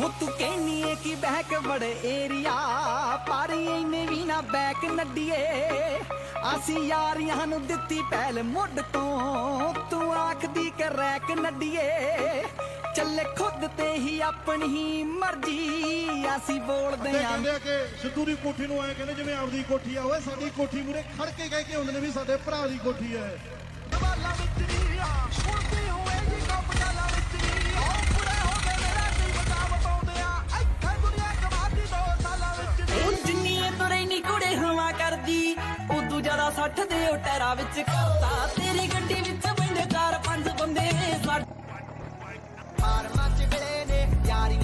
हो तू कहनी की बैक बड़े एरिया पारिये ने वीना बैक नडिये आसी यार यहाँ नु दिती पहल मुड तो तू आख दी कर रैक नडिये चले खुद ते ही अपनी ही मर्जी आसी बोल दे यार कहने के सिद्धू दी कोठी नु आए कहने जिवें आपदी कोठी आ होए साडी कोठी मुरे खड़ के कह के हुंदे ने वी साडे भरा दी कोठी है दवाला विच नी आ उड़दी होए जी कपड़ाला विच नी ओ पूरे हो गए मेरा दिल बताव पाउंदे आ इत्थे दुनिया कमाती दो साला विच नी उन जिन्नी तुरे नी कुड़े हवा करदी उदू ज्यादा सठ दे टैरा विच करता तेरी गड्डी विच बंदे चार पांच बंदे मार मच गले ने यारी